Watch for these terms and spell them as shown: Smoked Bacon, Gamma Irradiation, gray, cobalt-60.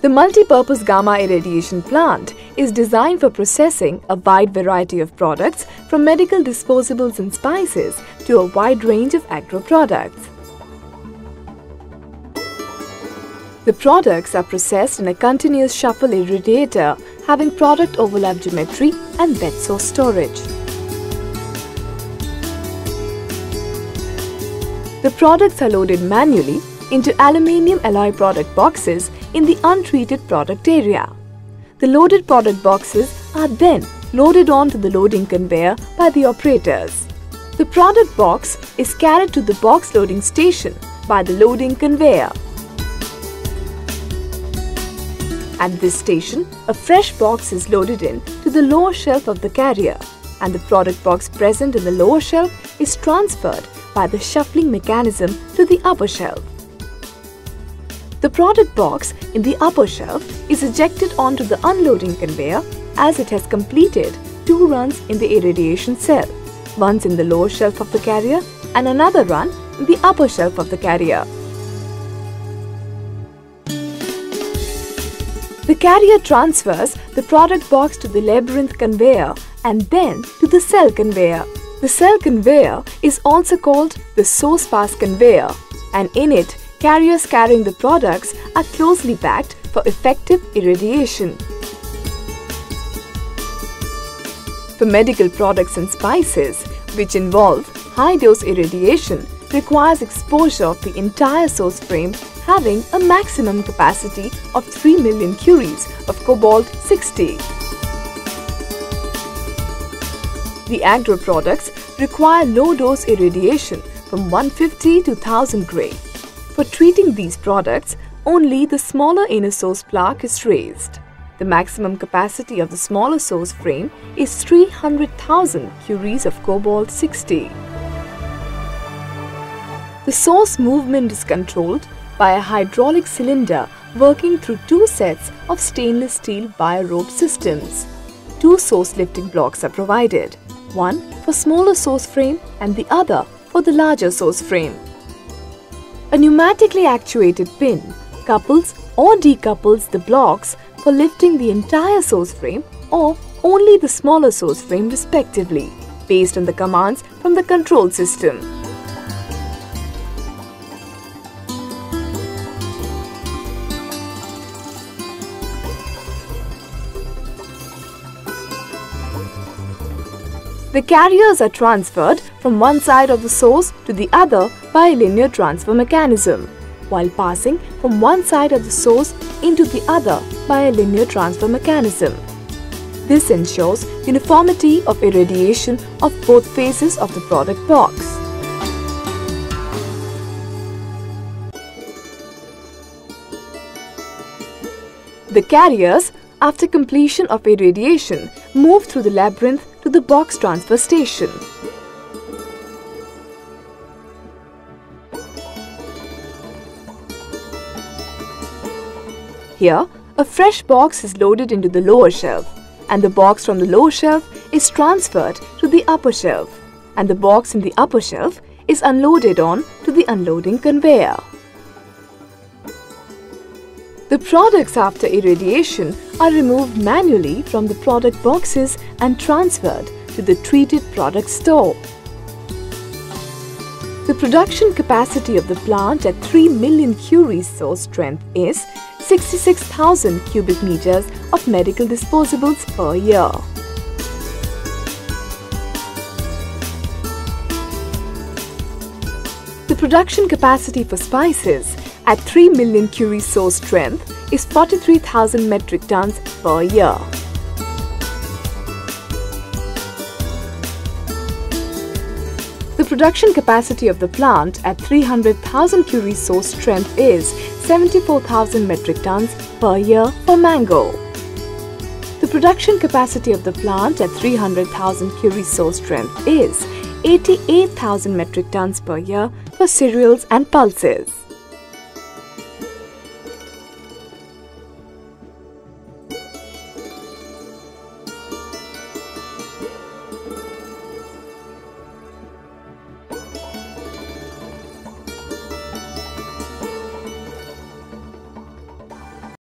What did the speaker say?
The multipurpose gamma irradiation plant is designed for processing a wide variety of products, from medical disposables and spices to a wide range of agro products. The products are processed in a continuous shuffle irradiator having product overlap geometry and bed source storage. The products are loaded manually into aluminium alloy product boxes in the untreated product area. The loaded product boxes are then loaded onto the loading conveyor by the operators. The product box is carried to the box loading station by the loading conveyor. At this station, a fresh box is loaded in to the lower shelf of the carrier, and the product box present in the lower shelf is transferred by the shuffling mechanism to the upper shelf. The product box in the upper shelf is ejected onto the unloading conveyor as it has completed 2 runs in the irradiation cell, once in the lower shelf of the carrier and another run in the upper shelf of the carrier. The carrier transfers the product box to the labyrinth conveyor and then to the cell conveyor. The cell conveyor is also called the source pass conveyor, and in it, carriers carrying the products are closely packed for effective irradiation. For medical products and spices, which involve high-dose irradiation, requires exposure of the entire source frame having a maximum capacity of 3 million curies of cobalt-60. The agro products require low-dose irradiation from 150 to 1000 gray. For treating these products, only the smaller inner source plaque is raised. The maximum capacity of the smaller source frame is 300,000 curies of cobalt-60. The source movement is controlled by a hydraulic cylinder working through 2 sets of stainless steel wire rope systems. 2 source lifting blocks are provided, one for smaller source frame and the other for the larger source frame. A pneumatically actuated pin couples or decouples the blocks for lifting the entire source frame or only the smaller source frame respectively, based on the commands from the control system. The carriers are transferred from one side of the source to the other by a linear transfer mechanism, while passing from one side of the source into the other by a linear transfer mechanism. This ensures uniformity of irradiation of both phases of the product box. The carriers, after completion of irradiation, move through the labyrinth to the box transfer station. Here, a fresh box is loaded into the lower shelf, and the box from the lower shelf is transferred to the upper shelf, and the box in the upper shelf is unloaded on to the unloading conveyor. The products after irradiation are removed manually from the product boxes and transferred to the treated product store. The production capacity of the plant at 3 million curies source strength is 66,000 cubic meters of medical disposables per year. The production capacity for spices at 3 million curies source strength is 43,000 metric tons per year. The production capacity of the plant at 300,000 curies source strength is 74,000 metric tons per year for mango. The production capacity of the plant at 300,000 curies source strength is 88,000 metric tons per year for cereals and pulses.